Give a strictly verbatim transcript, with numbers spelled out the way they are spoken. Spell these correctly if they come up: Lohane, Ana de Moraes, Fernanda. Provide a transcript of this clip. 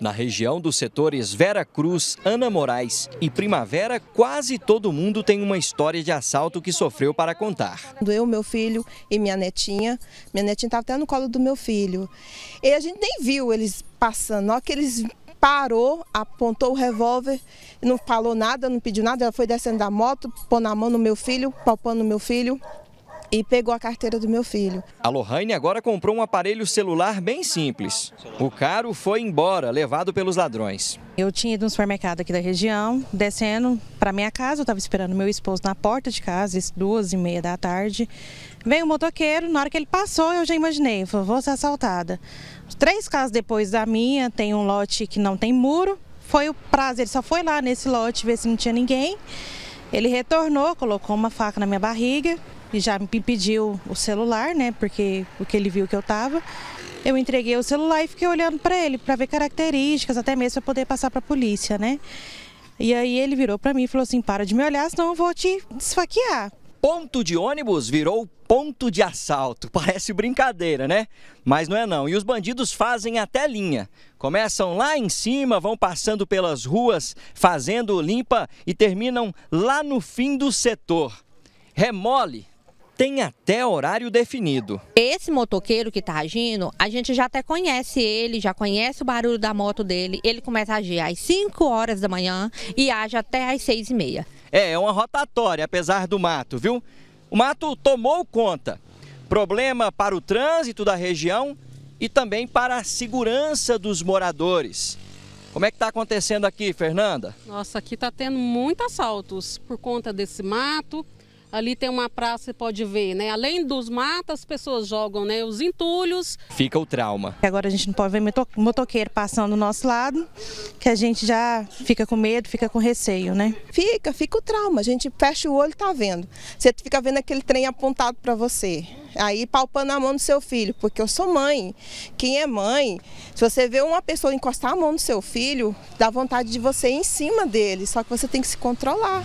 Na região dos setores Vera Cruz, Ana Moraes e Primavera, quase todo mundo tem uma história de assalto que sofreu para contar. Eu, meu filho e minha netinha, minha netinha estava até no colo do meu filho. E a gente nem viu eles passando, na hora que eles parou, apontou o revólver, não falou nada, não pediu nada, ela foi descendo da moto, pondo a mão no meu filho, palpando o meu filho. E pegou a carteira do meu filho. A Lohane agora comprou um aparelho celular bem simples. O caro foi embora, levado pelos ladrões. Eu tinha ido no supermercado aqui da região, descendo para minha casa, eu estava esperando meu esposo na porta de casa, às duas e meia da tarde. Veio um motoqueiro, na hora que ele passou, eu já imaginei, falei, vou ser assaltada. Três casas depois da minha, tem um lote que não tem muro. Foi o prazo, ele só foi lá nesse lote ver se não tinha ninguém. Ele retornou, colocou uma faca na minha barriga. E já me pediu o celular, né, porque o que ele viu que eu tava. Eu entreguei o celular e fiquei olhando para ele, para ver características, até mesmo para poder passar para a polícia, né. E aí ele virou para mim e falou assim, para de me olhar, senão eu vou te esfaquear. Ponto de ônibus virou ponto de assalto. Parece brincadeira, né? Mas não é não. E os bandidos fazem até linha. Começam lá em cima, vão passando pelas ruas, fazendo limpa e terminam lá no fim do setor. Remole. Tem até horário definido. Esse motoqueiro que está agindo, a gente já até conhece ele, já conhece o barulho da moto dele. Ele começa a agir às cinco horas da manhã e age até às seis e meia. É, é uma rotatória, apesar do mato, viu? O mato tomou conta. Problema para o trânsito da região e também para a segurança dos moradores. Como é que está acontecendo aqui, Fernanda? Nossa, aqui está tendo muitos assaltos por conta desse mato. Ali tem uma praça, você pode ver, né? Além dos matos, as pessoas jogam, né, os entulhos. Fica o trauma. Agora a gente não pode ver motoqueiro passando do nosso lado, que a gente já fica com medo, fica com receio, né? Fica, fica o trauma. A gente fecha o olho e tá vendo. Você fica vendo aquele trem apontado para você. Aí palpando a mão do seu filho, porque eu sou mãe. Quem é mãe, se você vê uma pessoa encostar a mão do seu filho, dá vontade de você ir em cima dele, só que você tem que se controlar.